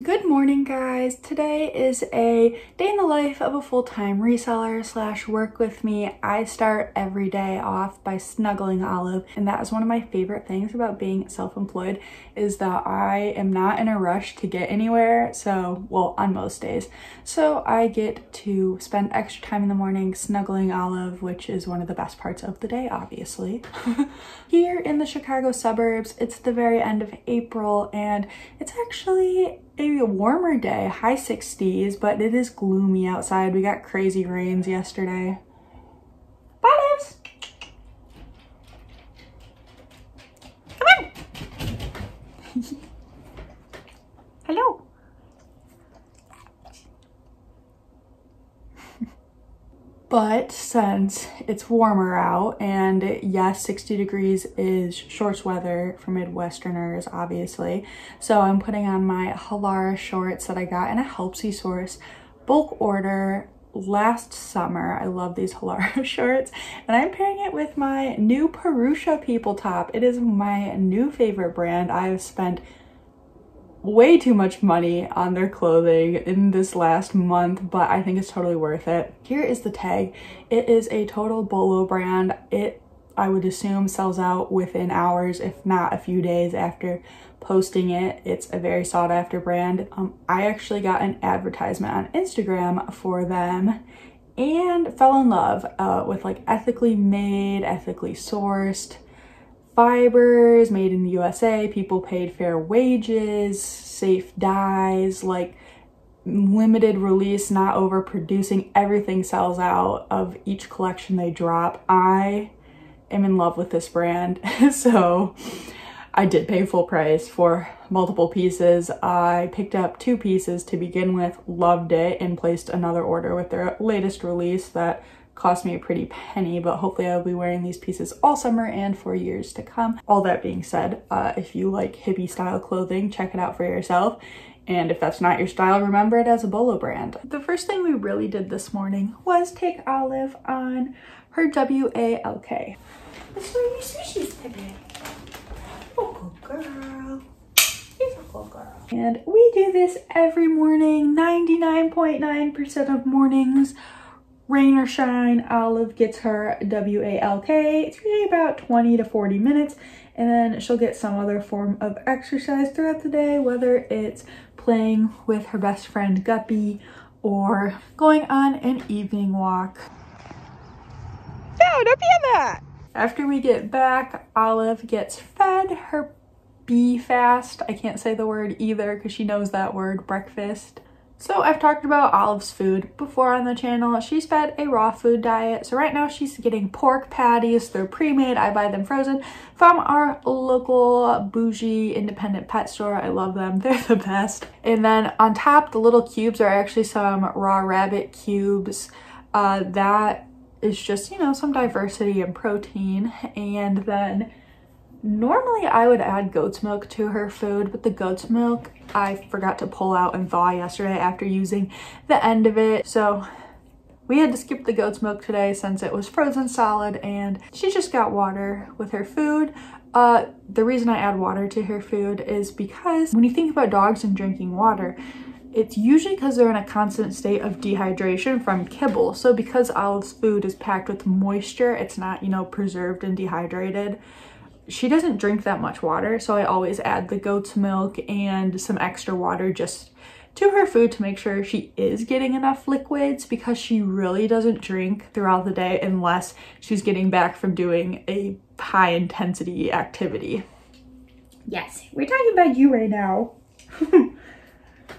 Good morning, guys. Today is a day in the life of a full-time reseller slash work with me. I start every day off by snuggling Olive, and that is one of my favorite things about being self-employed is that I am not in a rush to get anywhere. So, well, on most days. So I get to spend extra time in the morning snuggling Olive, which is one of the best parts of the day, obviously. Here in the Chicago suburbs, it's the very end of April, and it's actually a warmer day, high 60s, but it is gloomy outside. We got crazy rains yesterday. Bye, Lives! Come on! Hello! But since it's warmer out, and yes, 60 degrees is shorts weather for Midwesterners, obviously, so I'm putting on my Halara shorts that I got in a Helpsy Source bulk order last summer. I love these Halara shorts, and I'm pairing it with my new Purusha People top. It is my new favorite brand. I've spent way too much money on their clothing in this last month, but I think it's totally worth it. Here is the tag. It is a total bolo brand. It, I would assume, sells out within hours, if not a few days after posting it. It's a very sought after brand. I actually got an advertisement on Instagram for them and fell in love with like ethically made, ethically sourced fibers, made in the USA, people paid fair wages, safe dyes, like limited release, not overproducing. Everything sells out of each collection they drop. I am in love with this brand. So I did pay full price for multiple pieces. I picked up 2 pieces to begin with, loved it, and placed another order with their latest release that cost me a pretty penny, but hopefully I'll be wearing these pieces all summer and for years to come. All that being said, if you like hippie style clothing, check it out for yourself. And if that's not your style, remember it as a bolo brand. The first thing we really did this morning was take Olive on her WALK. Let's wear your sushis today. Oh, good girl. Girl. And we do this every morning, 99.9% of mornings. Rain or shine, Olive gets her WALK. It's usually about 20 to 40 minutes, and then she'll get some other form of exercise throughout the day, whether it's playing with her best friend Guppy or going on an evening walk. No, don't be on that! After we get back, Olive gets fed her BFAST. I can't say the word either because she knows that word, breakfast. So I've talked about Olive's food before on the channel. She's fed a raw food diet. So right now she's getting pork patties. They're pre-made. I buy them frozen from our local bougie independent pet store. I love them. They're the best. And then on top, the little cubes are actually some raw rabbit cubes. That is just, you know, some diversity and protein. And then normally I would add goat's milk to her food, but the goat's milk I forgot to pull out and thaw yesterday after using the end of it. So we had to skip the goat's milk today since it was frozen solid, and she just got water with her food. The reason I add water to her food is because when you think about dogs and drinking water, it's usually because they're in a constant state of dehydration from kibble. So because Olive's food is packed with moisture, it's not, you know, preserved and dehydrated. She doesn't drink that much water, so I always add the goat's milk and some extra water just to her food to make sure she is getting enough liquids, because she really doesn't drink throughout the day unless she's getting back from doing a high intensity activity. Yes, we're talking about you right now.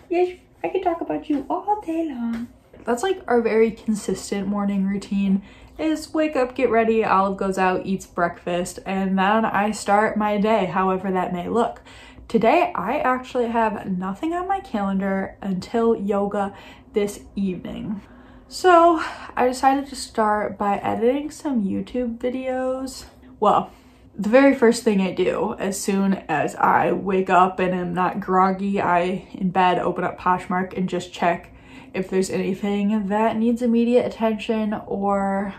Yes, I could talk about you all day long. That's like our very consistent morning routine is wake up, get ready, Olive goes out, eats breakfast, and then I start my day, however that may look. Today, I actually have nothing on my calendar until yoga this evening. So I decided to start by editing some YouTube videos. Well, the very first thing I do as soon as I wake up and am not groggy, I, in bed, open up Poshmark and just check if there's anything that needs immediate attention or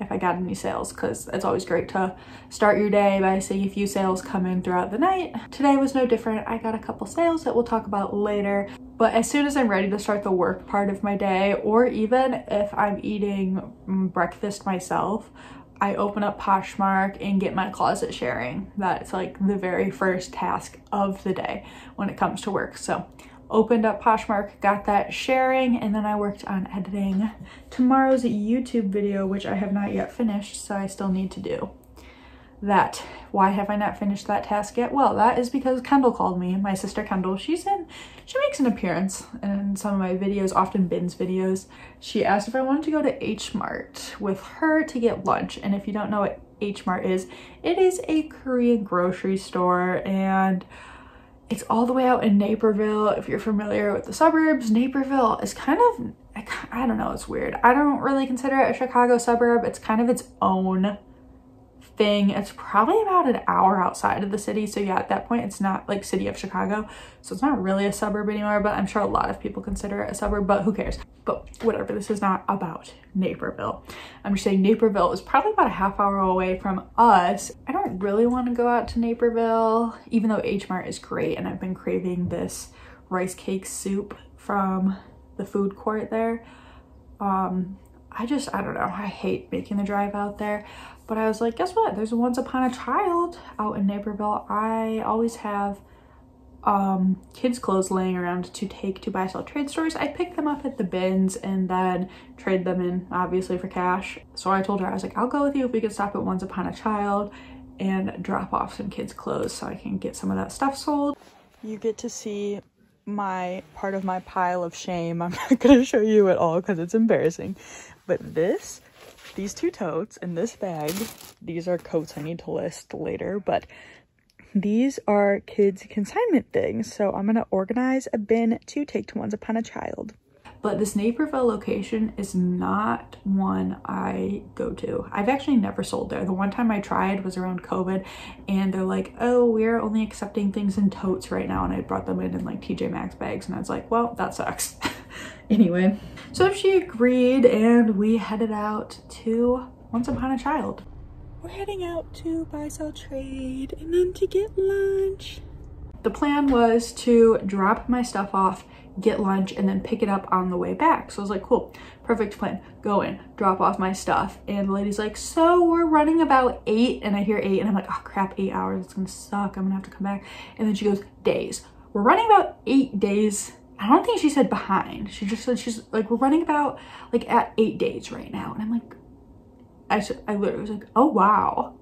if I got any sales, because it's always great to start your day by seeing a few sales come in throughout the night. Today was no different. I got a couple sales that we'll talk about later, but as soon as I'm ready to start the work part of my day, or even if I'm eating breakfast myself, I open up Poshmark and get my closet sharing. That's like the very first task of the day when it comes to work. So opened up Poshmark, got that sharing, and then I worked on editing tomorrow's YouTube video, which I have not yet finished, so I still need to do that. Why have I not finished that task yet? Well, that is because Kendall called me, my sister Kendall. She makes an appearance in some of my videos, often bins videos. She asked if I wanted to go to H Mart with her to get lunch. And if you don't know what H Mart is, it is a Korean grocery store, and it's all the way out in Naperville. If you're familiar with the suburbs, Naperville is kind of, I don't know, it's weird. I don't really consider it a Chicago suburb. It's kind of its own thing. It's probably about an hour outside of the city, so yeah, at that point it's not like city of Chicago, so it's not really a suburb anymore, but I'm sure a lot of people consider it a suburb, but who cares. But whatever, this is not about Naperville. I'm just saying Naperville is probably about a half hour away from us. I don't really want to go out to Naperville, even though H Mart is great, and I've been craving this rice cake soup from the food court there. I don't know, I hate making the drive out there, but I was like, guess what? There's a Once Upon a Child out in Naperville. I always have kids' clothes laying around to take to buy-sell trade stores. I pick them up at the bins and then trade them in, obviously, for cash. So I told her, I was like, I'll go with you if we could stop at Once Upon a Child and drop off some kids' clothes so I can get some of that stuff sold. You get to see my part of my pile of shame. I'm not gonna show you at all because it's embarrassing, but these two totes and this bag, these are coats I need to list later, but these are kids' consignment things, so I'm gonna organize a bin to take to Once Upon a Child. But this Naperville location is not one I go to. I've actually never sold there. The one time I tried was around COVID, and they're like, oh, we're only accepting things in totes right now, and I brought them in like TJ Maxx bags, and I was like, well, that sucks. Anyway, so she agreed, and we headed out to Once Upon a Child. We're heading out to buy, sell, trade, and then to get lunch. The plan was to drop my stuff off, get lunch, and then pick it up on the way back. So I was like, cool, perfect plan. Go in, drop off my stuff. And the lady's like, so we're running about 8, and I hear 8, and I'm like, oh crap, 8 hours, it's gonna suck, I'm gonna have to come back. And then she goes, days. We're running about 8 days. I don't think she said behind. She just said, she's like, we're running about like at 8 days right now. And I'm like, I literally was like, oh wow.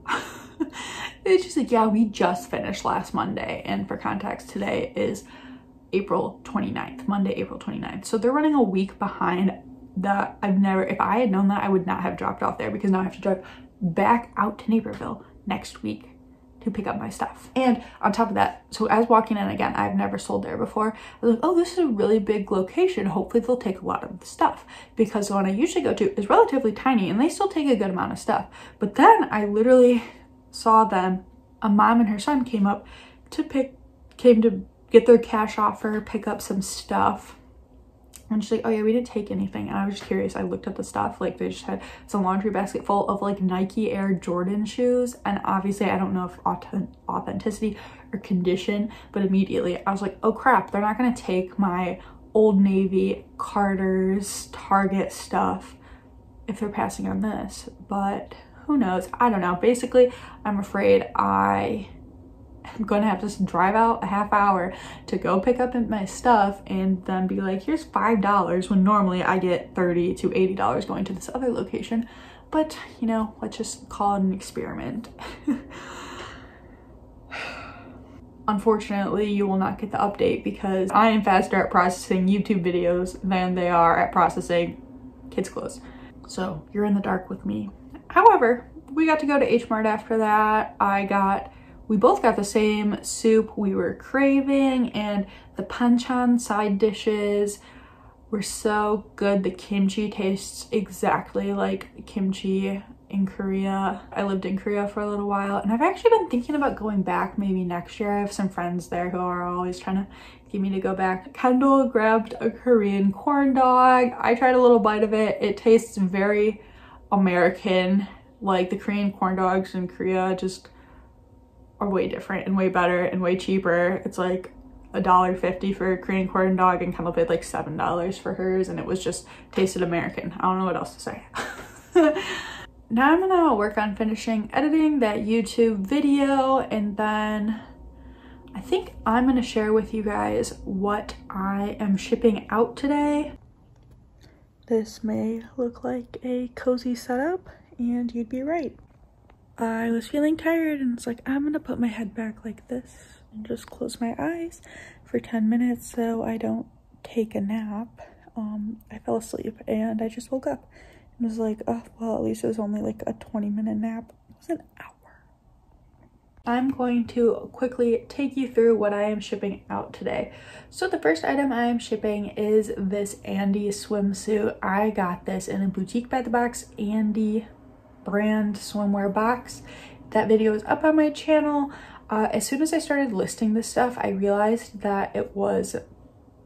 It's just like, yeah, we just finished last Monday. And for context, today is April 29th, Monday, April 29th. So they're running a week behind. That I've never, if I had known that, I would not have dropped off there, because now I have to drive back out to Naperville next week to pick up my stuff. And on top of that, so as walking in again, I've never sold there before. I was like, oh, this is a really big location. Hopefully they'll take a lot of the stuff, because the one I usually go to is relatively tiny and they still take a good amount of stuff. But then I literally saw them, a mom and her son came to get their cash offer, pick up some stuff. And she's like, oh yeah, we didn't take anything. And I was just curious. I looked up the stuff. Like, they just had some laundry basket full of like Nike Air Jordan shoes. And obviously I don't know if authenticity or condition, but immediately I was like, oh crap, they're not gonna take my Old Navy, Carter's, Target stuff if they're passing on this. But who knows? I don't know. Basically, I'm afraid I'm gonna have to drive out a half hour to go pick up my stuff and then be like, here's $5 when normally I get $30 to $80 going to this other location. But you know, let's just call it an experiment. Unfortunately, you will not get the update because I am faster at processing YouTube videos than they are at processing kids' clothes. So you're in the dark with me. However, we got to go to H Mart after that. We both got the same soup we were craving, and the banchan side dishes were so good. The kimchi tastes exactly like kimchi in Korea. I lived in Korea for a little while, and I've actually been thinking about going back maybe next year. I have some friends there who are always trying to get me to go back. Kendall grabbed a Korean corn dog. I tried a little bite of it. It tastes very American, like the Korean corn dogs in Korea just are way different and way better and way cheaper. It's like $1.50 for a Korean corn dog, and Kendall paid like $7 for hers, and it was just tasted American. I don't know what else to say. Now I'm gonna work on finishing editing that YouTube video, and then I think I'm gonna share with you guys what I am shipping out today. This may look like a cozy setup, and you'd be right. I was feeling tired, and it's like, I'm gonna put my head back like this and just close my eyes for 10 minutes so I don't take a nap. I fell asleep and I just woke up and was like, oh, well, at least it was only like a 20-minute nap. It was an hour. I'm going to quickly take you through what I am shipping out today. So the first item I am shipping is this Andy swimsuit. I got this in a Boutique by the Box Andy brand swimwear box. That video is up on my channel. As soon as I started listing this stuff, I realized that it was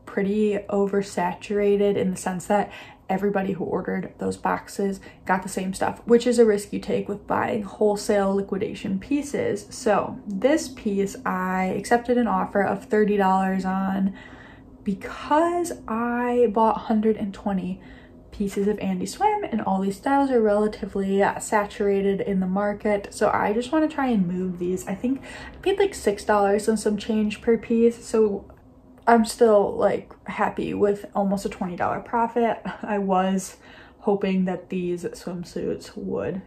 pretty oversaturated in the sense that everybody who ordered those boxes got the same stuff, which is a risk you take with buying wholesale liquidation pieces. So this piece I accepted an offer of $30 on because I bought 120 pieces of Andy Swim, and all these styles are relatively saturated in the market, so I just want to try and move these. I think I paid like $6 and some change per piece, so I'm still like happy with almost a $20 profit. I was hoping that these swimsuits would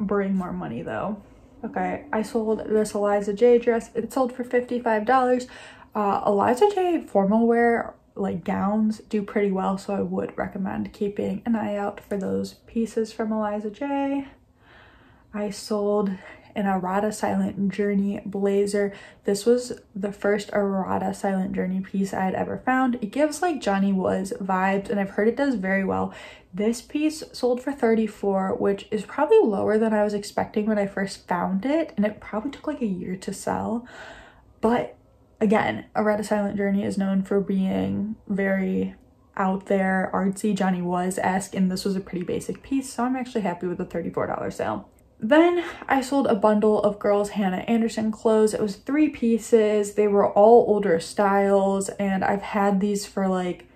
bring more money though. Okay, I sold this Eliza J dress. It sold for $55. Eliza J formal wear, like gowns, do pretty well, so I would recommend keeping an eye out for those pieces from Eliza J. I sold an Arata Silent Journey blazer. This was the first Arata Silent Journey piece I had ever found. It gives like Johnny Was vibes, and I've heard it does very well. This piece sold for $34, which is probably lower than I was expecting when I first found it, and it probably took like a year to sell. But again, Arata Silent Journey is known for being very out there, artsy, Johnny Was-esque, and this was a pretty basic piece, so I'm actually happy with the $34 sale. Then I sold a bundle of girls Hanna Andersson clothes. It was 3 pieces. They were all older styles, and I've had these for like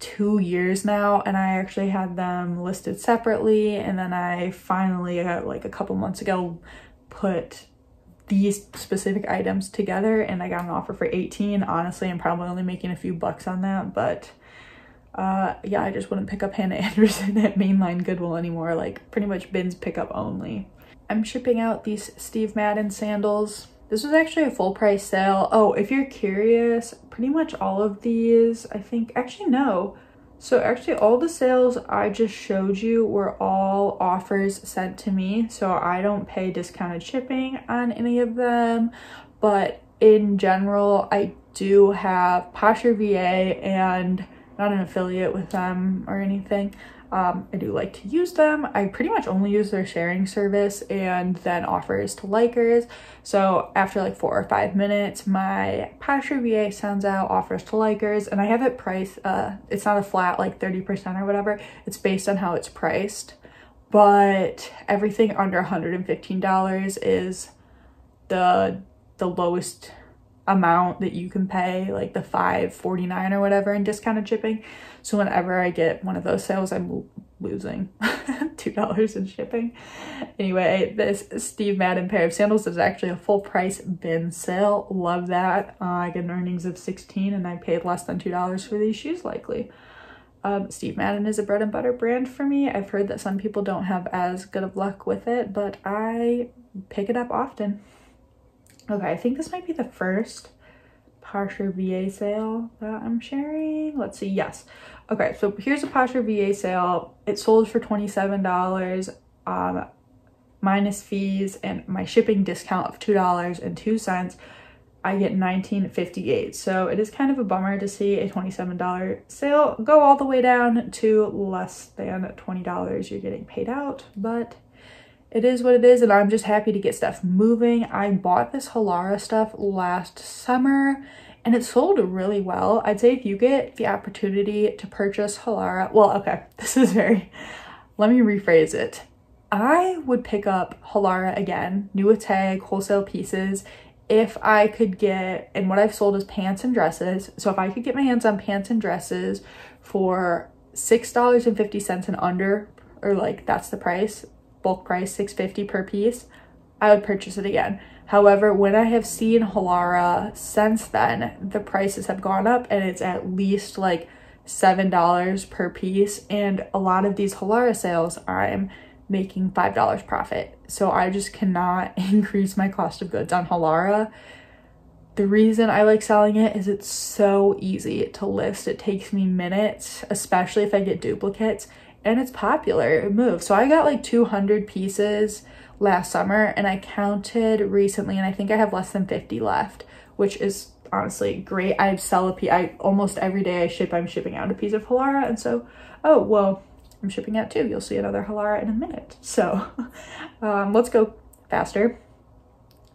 2 years now, and I actually had them listed separately, and then I finally, like a couple months ago, put these specific items together, and I got an offer for $18. Honestly, I'm probably only making a few bucks on that, but yeah, I just wouldn't pick up Hanna Andersson at mainline Goodwill anymore. Like pretty much bins pickup only. I'm shipping out these Steve Madden sandals. This was actually a full price sale. Oh, if you're curious, pretty much all of these, I think, actually no. So actually all the sales I just showed you were all offers sent to me. So I don't pay discounted shipping on any of them. But in general, I do have Poshmark VA, and not an affiliate with them or anything. I do like to use them. I pretty much only use their sharing service and then offers to likers. So after like 4 or 5 minutes, my Poshmark VA sends out offers to likers, and I have it priced, it's not a flat like 30% or whatever. It's based on how it's priced, but everything under $115 is the lowest amount that you can pay, like the $5.49 or whatever in discounted shipping. So whenever I get one of those sales, I'm losing $2 in shipping. Anyway, this Steve Madden pair of sandals is actually a full price bin sale. Love that. I get an earnings of 16, and I paid less than $2 for these shoes likely. Steve Madden is a bread and butter brand for me. I've heard that some people don't have as good of luck with it, but I pick it up often. Okay, I think this might be the first Poshmark VA sale that I'm sharing. Let's see, yes. Okay, so here's a Poshmark VA sale. It sold for $27, minus fees and my shipping discount of $2.02. I get $19.58. So it is kind of a bummer to see a $27 sale go all the way down to less than $20 you're getting paid out, but it is what it is, and I'm just happy to get stuff moving. I bought this Halara stuff last summer, and it sold really well. I'd say if you get the opportunity to purchase Halara, well, okay, this is very, let me rephrase it. I would pick up Halara again, new tag, wholesale pieces, if I could get, and what I've sold is pants and dresses. So if I could get my hands on pants and dresses for $6.50 and under, or like that's the price, bulk price, $6.50 per piece, I would purchase it again. However, when I have seen Halara since then, the prices have gone up and it's at least like $7 per piece. And a lot of these Halara sales, I'm making $5 profit. So I just cannot increase my cost of goods on Halara. The reason I like selling it is it's so easy to list. It takes me minutes, especially if I get duplicates, and it's popular, it moves. So I got like 200 pieces last summer and I counted recently and I think I have less than 50 left, which is honestly great. I sell a piece, almost every day I ship, I'm shipping out a piece of Halara, and so, oh, well, I'm shipping out too. You'll see another Halara in a minute. So let's go faster.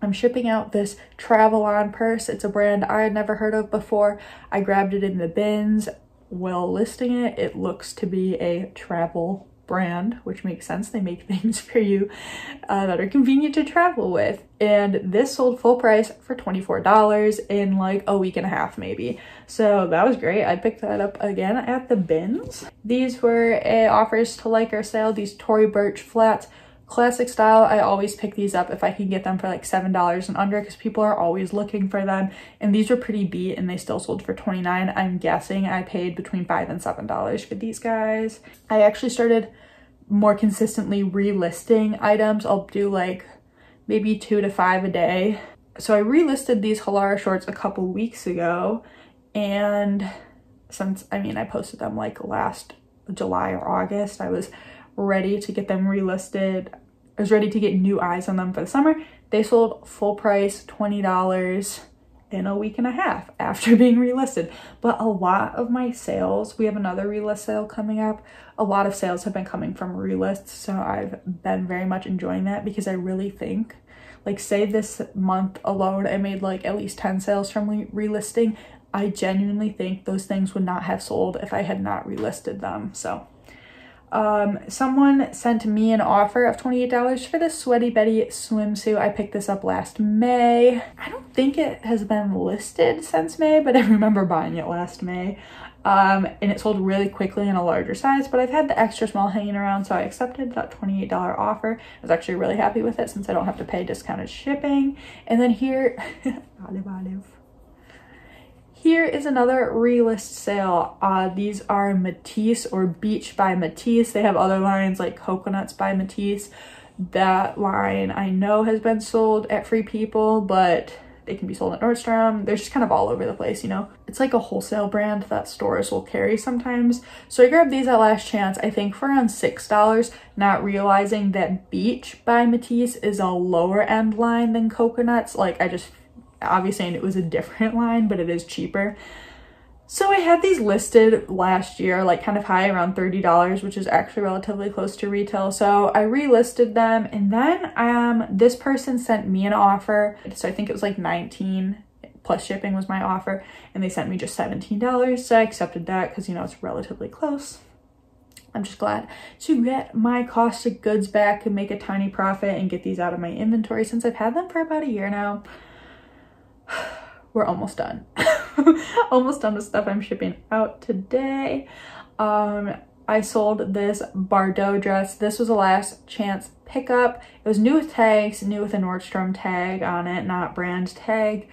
I'm shipping out this Travelon purse. It's a brand I had never heard of before. I grabbed it in the bins while listing it. It looks to be a travel brand, which makes sense. They make things for you that are convenient to travel with. And this sold full price for $24 in like a week and a half maybe. So that was great. I picked that up again at the bins. These were offers to like or sale. These Tory Burch flats, classic style. I always pick these up if I can get them for like $7 and under because people are always looking for them. And these were pretty beat and they still sold for $29. I'm guessing I paid between $5 and $7 for these guys. I actually started more consistently relisting items. I'll do like maybe 2 to 5 a day. So I relisted these Halara shorts a couple weeks ago, and since, I mean, I posted them like last July or August, I was ready to get them relisted. I was ready to get new eyes on them for the summer. They sold full price $20 in a week and a half after being relisted. But a lot of my sales, we have another relist sale coming up. A lot of sales have been coming from relists, so I've been very much enjoying that because I really think, like, say this month alone, I made like at least 10 sales from relisting. I genuinely think those things would not have sold if I had not relisted them. So someone sent me an offer of $28 for this Sweaty Betty swimsuit. I picked this up last May. I don't think it has been listed since May, but I remember buying it last May. And it sold really quickly in a larger size, but I've had the extra small hanging around, so I accepted that $28 offer. I was actually really happy with it since I don't have to pay discounted shipping. And then here, olive. Here is another relist sale. These are Matisse or Beach by Matisse. They have other lines like Coconuts by Matisse. That line I know has been sold at Free People, but they can be sold at Nordstrom. They're just kind of all over the place, you know? It's like a wholesale brand that stores will carry sometimes. So I grabbed these at Last Chance, I think for around $6, not realizing that Beach by Matisse is a lower end line than Coconuts. Like, I just obviously, and it was a different line, but it is cheaper. So I had these listed last year, like kind of high, around $30, which is actually relatively close to retail. So I relisted them, and then this person sent me an offer. So I think it was like $19 plus shipping was my offer, and they sent me just $17. So I accepted that because, you know, it's relatively close. I'm just glad to get my cost of goods back and make a tiny profit and get these out of my inventory since I've had them for about a year now. We're almost done. Almost done with stuff I'm shipping out today. I sold this Bardot dress. This was a last chance pickup. It was new with tags, new with a Nordstrom tag on it, not brand tag.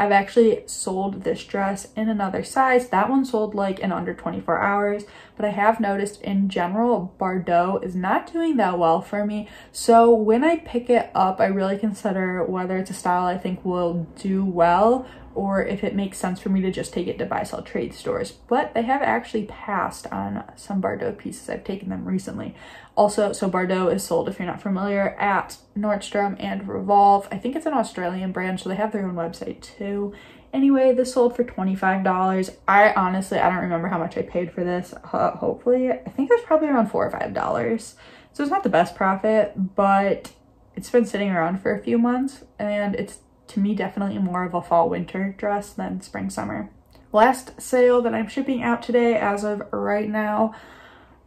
I've actually sold this dress in another size. That one sold like in under 24 hours, but I have noticed in general, Bardot is not doing that well for me. So when I pick it up, I really consider whether it's a style I think will do well or if it makes sense for me to just take it to buy, sell, trade stores. But they have actually passed on some Bardot pieces. I've taken them recently. Also, so Bardot is sold, if you're not familiar, at Nordstrom and Revolve. I think it's an Australian brand, so they have their own website too. Anyway, this sold for $25. I honestly don't remember how much I paid for this. Hopefully, I think it was probably around $4 or $5. So it's not the best profit, but it's been sitting around for a few months, and it's, to me, definitely more of a fall winter dress than spring summer. Last sale that I'm shipping out today as of right now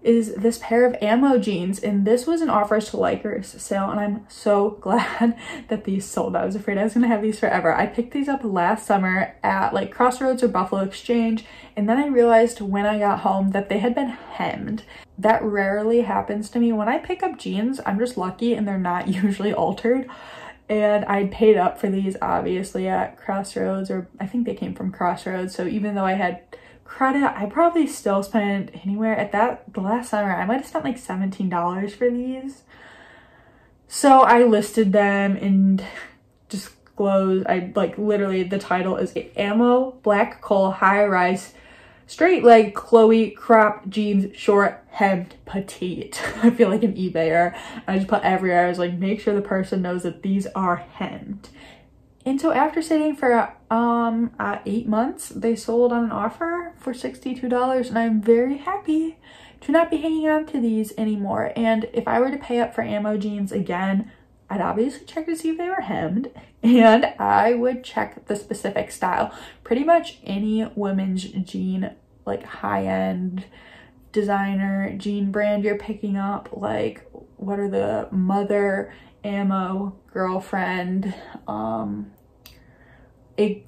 is this pair of AMO jeans, and this was an offers to likers sale, and I'm so glad that these sold. I was afraid I was gonna have these forever. I picked these up last summer at like Crossroads or Buffalo Exchange, and then I realized when I got home that they had been hemmed. That rarely happens to me. When I pick up jeans, I'm just lucky and they're not usually altered. And I paid up for these obviously at Crossroads, or I think they came from Crossroads, so even though I had credit, I probably still spent anywhere at that, the last summer I might have spent like $17 for these. So I listed them and disclosed, I like literally the title is AMO Black Coal High Rise Straight Leg Chloe Crop Jeans Short Hemmed Petite. I feel like an eBayer. I just put everywhere, I was like, make sure the person knows that these are hemmed. And so after sitting for 8 months, they sold on an offer for $62, and I'm very happy to not be hanging on to these anymore. And if I were to pay up for AMO jeans again, I'd obviously check to see if they were hemmed, and I would check the specific style. Pretty much any women's jean, like high-end designer jean brand you're picking up, like what are the Mother, AMO, Girlfriend, a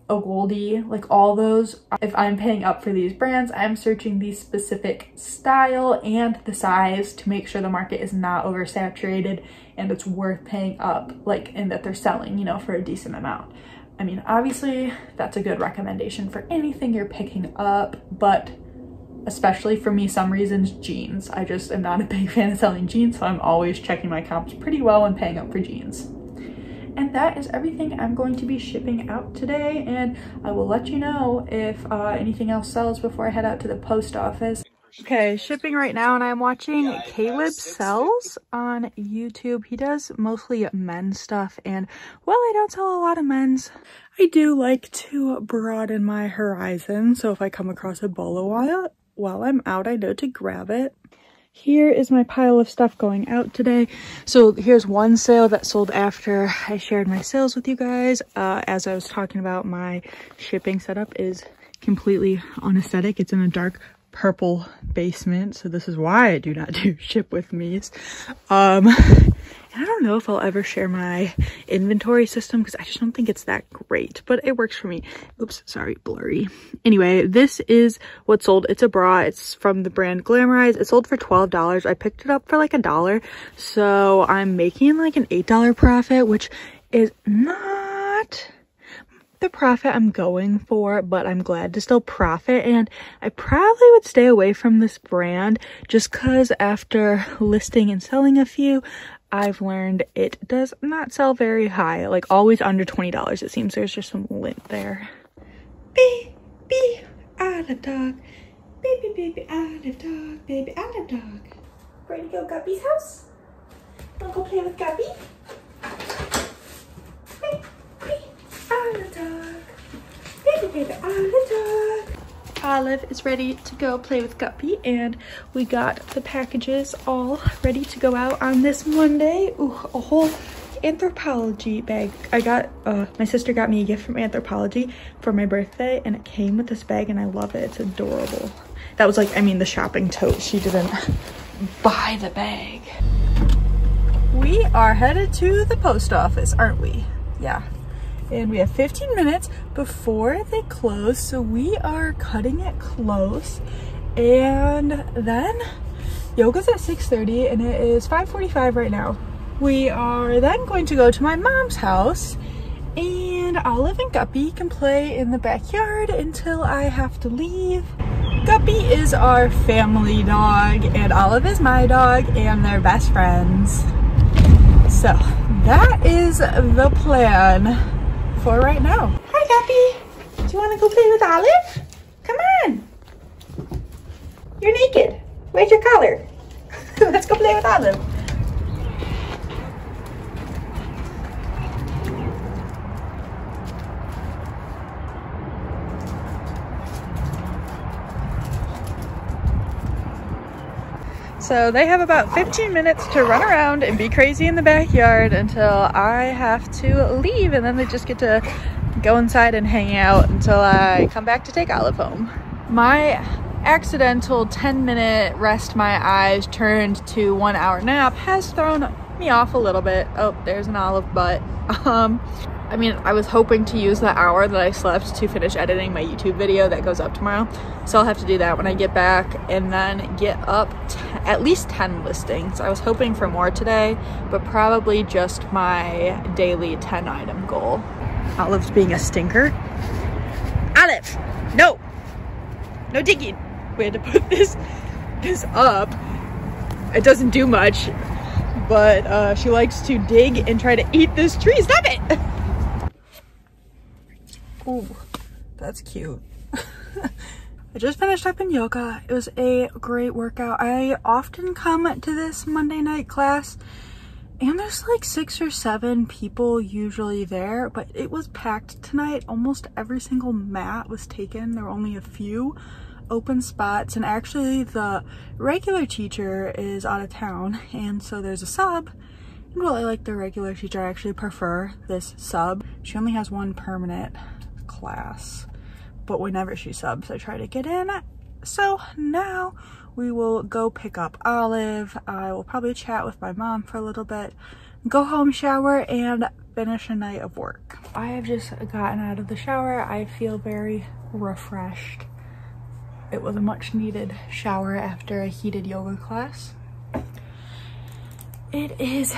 Goldie, like all those. If I'm paying up for these brands, I'm searching the specific style and the size to make sure the market is not oversaturated and it's worth paying up, like, and that they're selling, you know, for a decent amount. I mean, obviously that's a good recommendation for anything you're picking up, but especially for me, some reasons, jeans. I just am not a big fan of selling jeans, so I'm always checking my comps pretty well when paying up for jeans. And that is everything I'm going to be shipping out today, and I will let you know if anything else sells before I head out to the post office. Okay, shipping right now, and I'm watching Caleb Sells on YouTube. He does mostly men's stuff, and while I don't sell a lot of men's, I do like to broaden my horizon, so if I come across a bolo wallet while I'm out, I know to grab it. Here is my pile of stuff going out today. So here's one sale that sold after I shared my sales with you guys. As I was talking about, my shipping setup is completely unaesthetic. It's in a dark purple basement, so this is why I do not do ship with me's. I don't know if I'll ever share my inventory system because I just don't think it's that great, but it works for me. Oops, sorry, blurry. Anyway, this is what sold. It's a bra. It's from the brand Glamorize. It sold for $12. I picked it up for like $1, so I'm making like an $8 profit, which is not the profit I'm going for, but I'm glad to still profit. And I probably would stay away from this brand just because after listing and selling a few, I've learned it does not sell very high, like always under $20. It seems there's just some lint there. Baby, olive dog. Baby, baby, olive dog. Baby, olive dog. Ready to go Guppy's house? Wanna go play with Guppy? Baby, olive dog. Baby, baby, olive dog. Olive is ready to go play with Guppy, and we got the packages all ready to go out on this Monday. Ooh, a whole Anthropologie bag. I got, my sister got me a gift from Anthropologie for my birthday, and it came with this bag, and I love it. It's adorable. That was like, I mean, the shopping tote. She didn't buy the bag. We are headed to the post office, aren't we? Yeah. And we have 15 minutes before they close, so we are cutting it close. And then yoga's at 6:30, and it is 5:45 right now. We are then going to go to my mom's house, and Olive and Guppy can play in the backyard until I have to leave. Guppy is our family dog, and Olive is my dog, and they're best friends. So that is the plan for right now. Hi Guppy, do you want to go play with Olive? Come on. You're naked. Where's your collar? Let's go play with Olive. So they have about 15 minutes to run around and be crazy in the backyard until I have to leave, and then they just get to go inside and hang out until I come back to take Olive home. My accidental 10-minute rest my eyes turned to 1-hour nap has thrown me off a little bit. Oh, there's an olive butt. I mean, I was hoping to use the hour that I slept to finish editing my YouTube video that goes up tomorrow, so I'll have to do that when I get back and then get up at least 10 listings. I was hoping for more today, but probably just my daily 10 item goal. Olive's being a stinker. Olive, no, no digging. We had to put this up. It doesn't do much, but she likes to dig and try to eat this tree. Stop it. Ooh, that's cute. I just finished up in yoga. It was a great workout. I often come to this Monday night class and there's like 6 or 7 people usually there, but it was packed tonight. Almost every single mat was taken. There were only a few open spots, and actually the regular teacher is out of town, and so there's a sub. And while I like the regular teacher, I actually prefer this sub. She only has one permanent class, but whenever she subs I try to get in. So now we will go pick up Olive. I will probably chat with my mom for a little bit, go home, shower, and finish a night of work. I have just gotten out of the shower. I feel very refreshed. It was a much needed shower after a heated yoga class. It is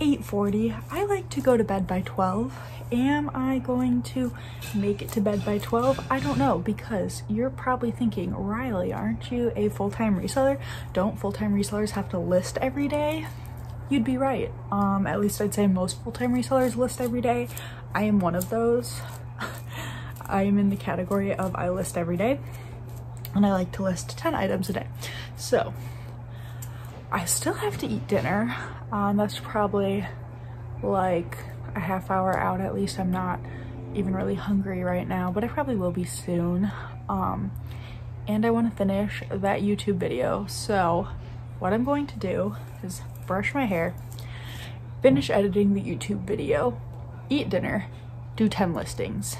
8:40. I like to go to bed by 12. Am I going to make it to bed by 12? I don't know, because you're probably thinking, Riley, aren't you a full-time reseller? Don't full-time resellers have to list every day? You'd be right. At least I'd say most full-time resellers list every day. I am one of those. I am in the category of I list every day, and I like to list 10 items a day. So I still have to eat dinner. That's probably like a half hour out at least. I'm not even really hungry right now, but I probably will be soon. And I want to finish that YouTube video. So what I'm going to do is brush my hair, finish editing the YouTube video, eat dinner, do 10 listings.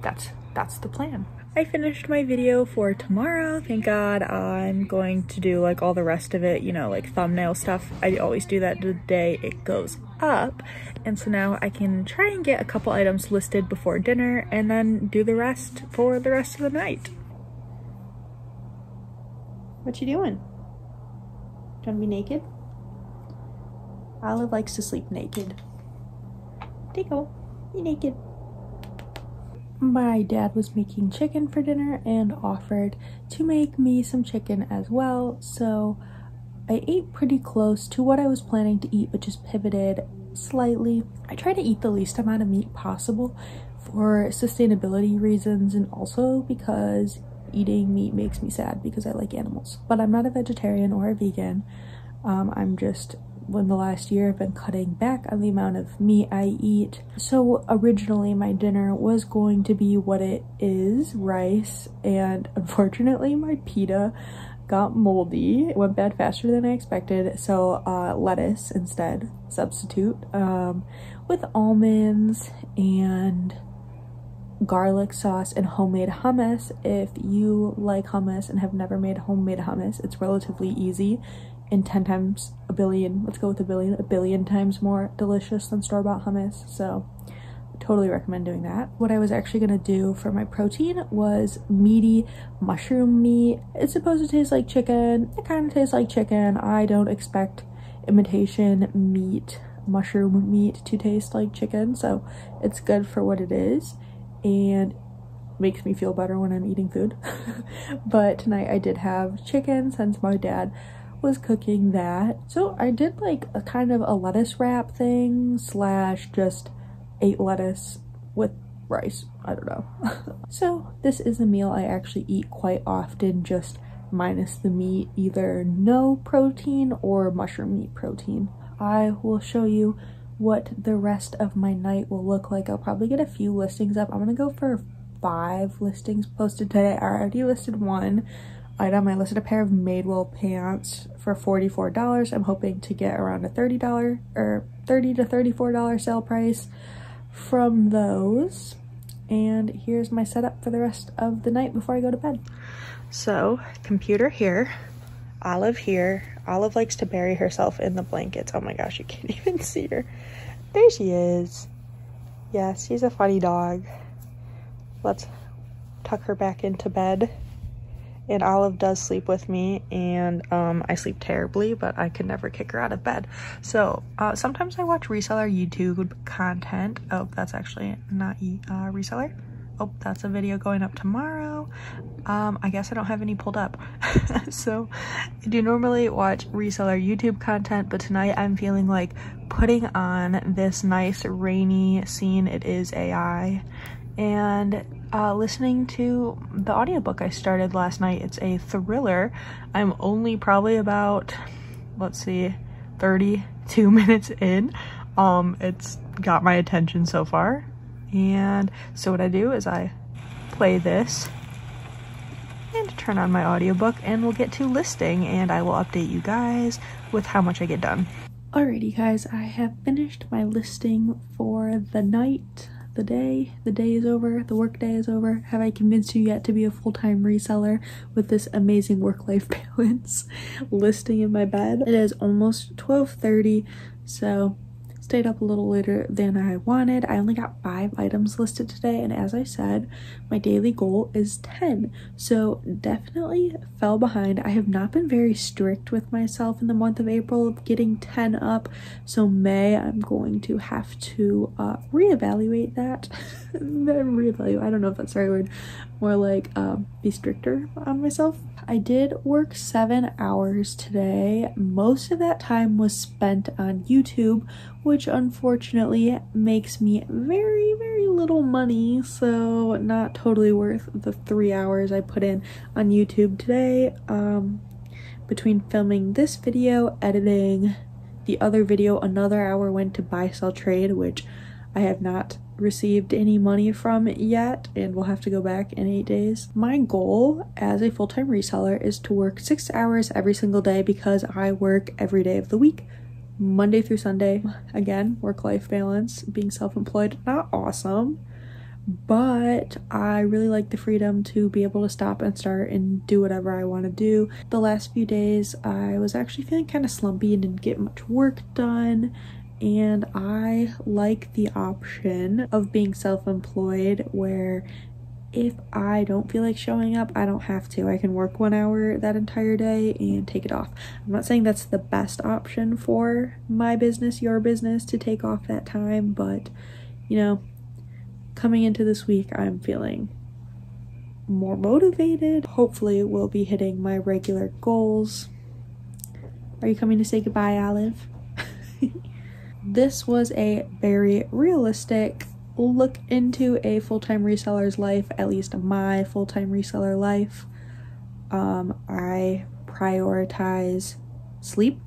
That's the plan. I finished my video for tomorrow, thank God. I'm going to do like all the rest of it, you know, like thumbnail stuff. I always do that the day it goes up. And so now I can try and get a couple items listed before dinner and then do the rest for the rest of the night. What you doing? Do you want to be naked? Olive likes to sleep naked. Dico, be naked. My dad was making chicken for dinner and offered to make me some chicken as well, so I ate pretty close to what I was planning to eat, but just pivoted slightly. I try to eat the least amount of meat possible for sustainability reasons, and also because eating meat makes me sad because I like animals. But I'm not a vegetarian or a vegan. I'm just, in the last year, I've been cutting back on the amount of meat I eat. So originally my dinner was going to be what it is, rice, and unfortunately my pita got moldy. It went bad faster than I expected, so lettuce instead, substitute, with almonds and garlic sauce and homemade hummus. If you like hummus and have never made homemade hummus, it's relatively easy and 10 times a billion, let's go with a billion times more delicious than store-bought hummus, so totally recommend doing that. What I was actually gonna do for my protein was meaty mushroom meat. It's supposed to taste like chicken. It kind of tastes like chicken. I don't expect imitation meat, mushroom meat, to taste like chicken, so it's good for what it is and makes me feel better when I'm eating food. But tonight I did have chicken since my dad was cooking that, so I did like a kind of a lettuce wrap thing slash just ate lettuce with rice, I don't know. So this is a meal I actually eat quite often, just minus the meat, either no protein or mushroom meat protein. I will show you what the rest of my night will look like. I'll probably get a few listings up. I'm gonna go for 5 listings posted today. I already listed one item. I listed a pair of Madewell pants for $44. I'm hoping to get around a $30 or $30 to $34 sale price from those. and here's my setup for the rest of the night before I go to bed. So, computer here, Olive here. Olive likes to bury herself in the blankets. Oh my gosh, you can't even see her. There she is. Yes, she's a funny dog. Let's tuck her back into bed. And Olive does sleep with me, and I sleep terribly, but I could never kick her out of bed. So sometimes I watch reseller YouTube content. Oh, that's actually not reseller. Oh, that's a video going up tomorrow. I guess I don't have any pulled up. So I do normally watch reseller YouTube content, but tonight I'm feeling like putting on this nice rainy scene. It is AI. And listening to the audiobook I started last night. It's a thriller. I'm only probably about, let's see, 32 minutes in. It's got my attention so far. And so what I do is I play this and turn on my audiobook, and we'll get to listing, and I will update you guys with how much I get done. Alrighty guys, I have finished my listing for the night. The day is over, the work day is over. Have I convinced you yet to be a full-time reseller with this amazing work-life balance? Listing in my bed. It is almost 12:30, so stayed up a little later than I wanted. I only got 5 items listed today, and as I said, my daily goal is 10, so definitely fell behind. I have not been very strict with myself in the month of April of getting 10 up, so May I'm going to have to reevaluate that. Reevaluate, I don't know if that's the right word, more like be stricter on myself. I did work 7 hours today. Most of that time was spent on YouTube, which unfortunately makes me very, very little money, so not totally worth the 3 hours I put in on YouTube today. Between filming this video, editing the other video, another hour went to buy, sell, trade, which I have not received any money from yet, and we'll have to go back in 8 days. My goal as a full-time reseller is to work 6 hours every single day, because I work every day of the week, Monday through Sunday. Again, work-life balance, being self-employed, not awesome, but I really like the freedom to be able to stop and start and do whatever I want to do. The last few days I was actually feeling kind of slumpy and didn't get much work done, and I like the option of being self-employed, where if I don't feel like showing up, I don't have to. I can work 1 hour that entire day and take it off. I'm not saying that's the best option for my business, your business, to take off that time, but you know, coming into this week I'm feeling more motivated. Hopefully we'll be hitting my regular goals. Are you coming to say goodbye, Olive? This was a very realistic look into a full-time reseller's life, at least my full-time reseller life. I prioritize sleep,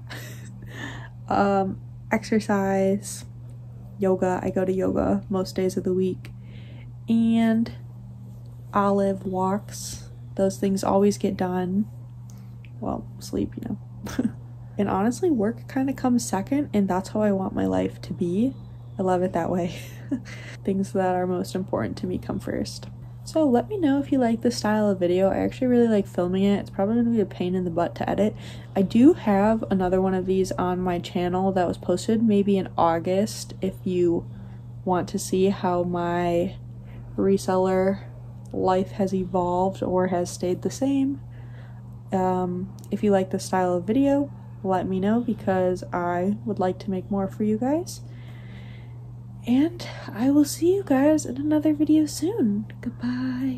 exercise, yoga. I go to yoga most days of the week, and Olive walks. Those things always get done. Well, sleep, you know. And honestly, work kind of comes second, and that's how I want my life to be. I love it that way. Things that are most important to me come first. So let me know if you like this style of video. I actually really like filming it. It's probably gonna be a pain in the butt to edit. I do have another one of these on my channel that was posted maybe in August, if you want to see how my reseller life has evolved or has stayed the same. If you like this style of video, let me know, because I would like to make more for you guys, and I will see you guys in another video soon. Goodbye.